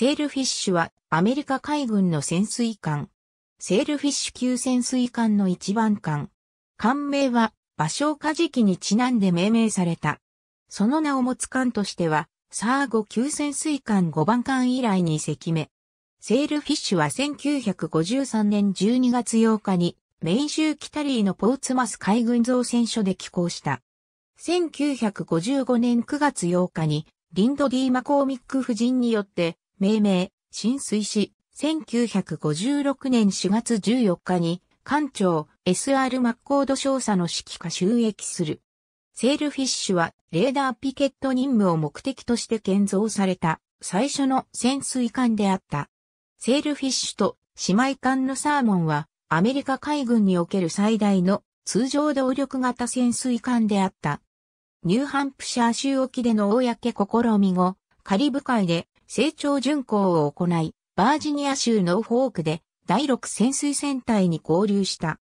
セールフィッシュはアメリカ海軍の潜水艦。セールフィッシュ級潜水艦の一番艦。艦名は芭蕉嘉時記にちなんで命名された。その名を持つ艦としては、サーゴ級潜水艦5番艦以来2隻目。セールフィッシュは1953年12月8日にメイン州キタリーのポーツマス海軍造船所で起工した。1955年9月8日にリンド D マコーミック夫人によって命名、進水し、1956年4月14日に艦長 S.R. マッコード少佐の指揮下就役する。セールフィッシュはレーダーピケット任務を目的として建造された最初の潜水艦であった。セールフィッシュと姉妹艦のサーモンはアメリカ海軍における最大の通常動力型潜水艦であった。ニューハンプシャー州沖での公試み後、カリブ海で成長巡航を行い、バージニア州ノーフォークで第6潜水戦隊に合流した。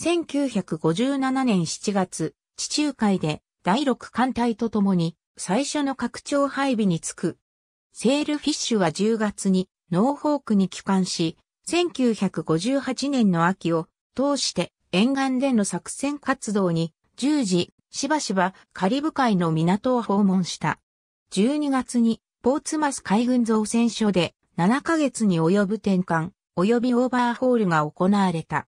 1957年7月、地中海で第6艦隊とともに最初の拡張配備に就く。セールフィッシュは10月にノーフォークに帰還し、1958年の秋を通して沿岸での作戦活動に従事、しばしばカリブ海の港を訪問した。12月にポーツマス海軍造船所で7ヶ月に及ぶ転換及びオーバーホールが行われた。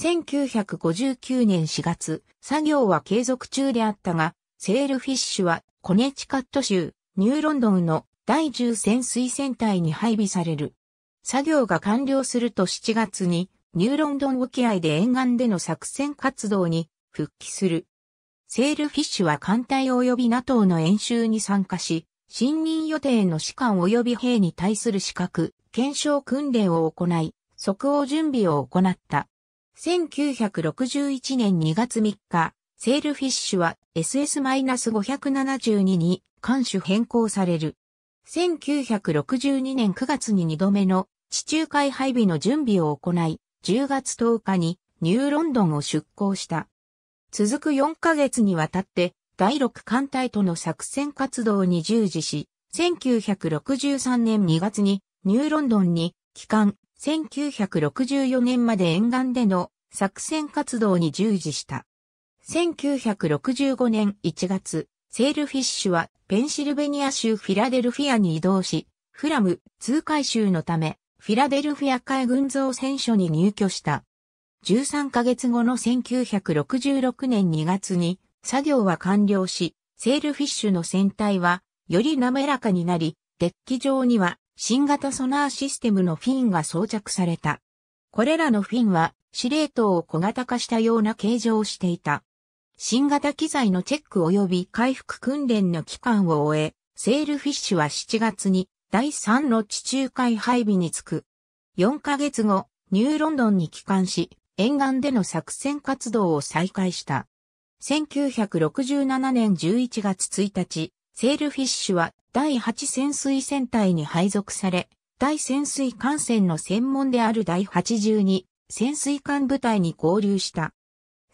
1959年4月、作業は継続中であったが、セールフィッシュはコネチカット州ニューロンドンの第10潜水戦隊に配備される。作業が完了すると7月にニューロンドン沖合で沿岸での作戦活動に復帰する。セールフィッシュは艦隊及び NATO の演習に参加し、信任予定の士官及び兵に対する資格、検証訓練を行い、即応準備を行った。1961年2月3日、セールフィッシュは SS-572 に艦種変更される。1962年9月に2度目の地中海配備の準備を行い、10月10日にニューロンドンを出港した。続く4ヶ月にわたって、第6艦隊との作戦活動に従事し、1963年2月にニューロンドンに帰還、1964年まで沿岸での作戦活動に従事した。1965年1月、セールフィッシュはペンシルベニア州フィラデルフィアに移動し、FRAM II改修のため、フィラデルフィア海軍造船所に入居した。13ヶ月後の1966年2月に、作業は完了し、セールフィッシュの船体はより滑らかになり、デッキ上には新型ソナーシステムのフィンが装着された。これらのフィンは司令塔を小型化したような形状をしていた。新型機材のチェック及び回復訓練の期間を終え、セールフィッシュは7月に第3の地中海配備に就く。4ヶ月後、ニューロンドンに帰還し、沿岸での作戦活動を再開した。1967年11月1日、セールフィッシュは第8潜水戦隊に配属され、第潜水艦船の専門である第82潜水艦部隊に合流した。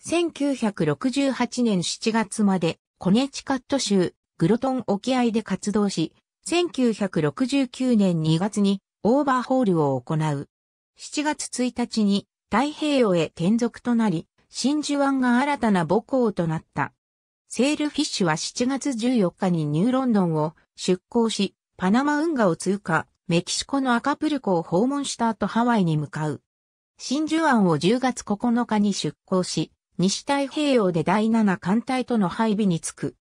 1968年7月までコネチカット州グロトン沖合で活動し、1969年2月にオーバーホールを行う。7月1日に太平洋へ転属となり、真珠湾が新たな母港となった。セールフィッシュは7月14日にニューロンドンを出港し、パナマ運河を通過、メキシコのアカプルコを訪問した後ハワイに向かう。真珠湾を10月9日に出港し、西太平洋で第7艦隊との配備に就く。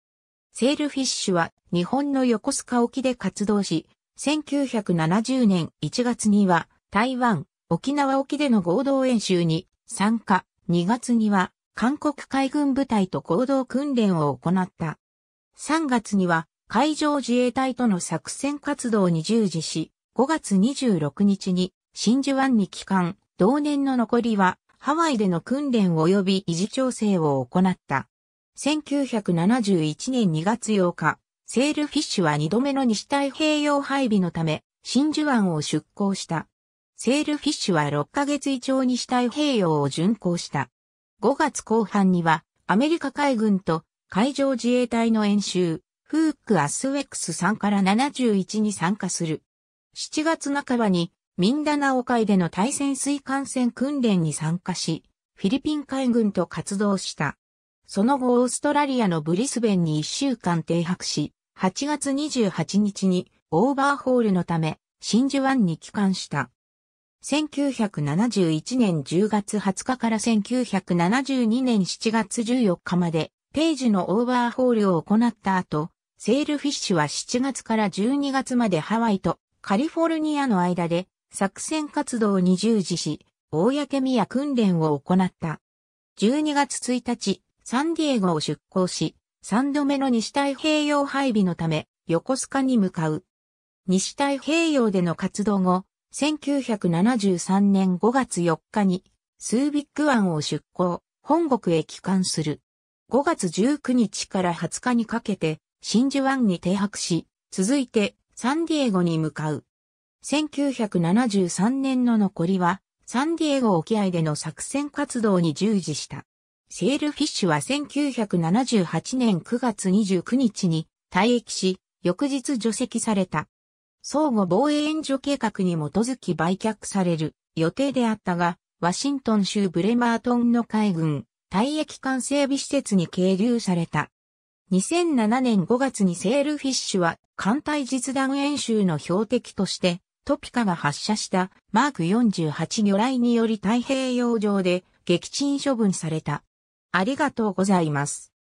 セールフィッシュは日本の横須賀沖で活動し、1970年1月には台湾、沖縄沖での合同演習に参加。2月には韓国海軍部隊と合同訓練を行った。3月には海上自衛隊との作戦活動に従事し、5月26日に真珠湾に帰還、同年の残りはハワイでの訓練及び維持調整を行った。1971年2月8日、セールフィッシュは2度目の西太平洋配備のため、真珠湾を出港した。セールフィッシュは6ヶ月以上に西太平洋を巡航した。5月後半にはアメリカ海軍と海上自衛隊の演習、HUK ASWEX 3-71に参加する。7月半ばにミンダナオ海での対潜水艦船訓練に参加し、フィリピン海軍と活動した。その後オーストラリアのブリスベンに1週間停泊し、8月28日にオーバーホールのため真珠湾に帰還した。1971年10月20日から1972年7月14日まで定時のオーバーホールを行った後、セールフィッシュは7月から12月までハワイとカリフォルニアの間で作戦活動に従事し、公宮訓練を行った。12月1日、サンディエゴを出港し、3度目の西太平洋配備のため、横須賀に向かう。西太平洋での活動後、1973年5月4日に、スービック湾を出港、本国へ帰還する。5月19日から20日にかけて、真珠湾に停泊し、続いて、サンディエゴに向かう。1973年の残りは、サンディエゴ沖合での作戦活動に従事した。セールフィッシュは1978年9月29日に退役し、翌日除籍された。相互防衛援助計画に基づき売却される予定であったが、ワシントン州ブレマートンの海軍、退役艦整備施設に係留された。2007年5月にセールフィッシュは艦隊実弾演習の標的として、トピカが発射したマーク48魚雷により太平洋上で撃沈処分された。ありがとうございます。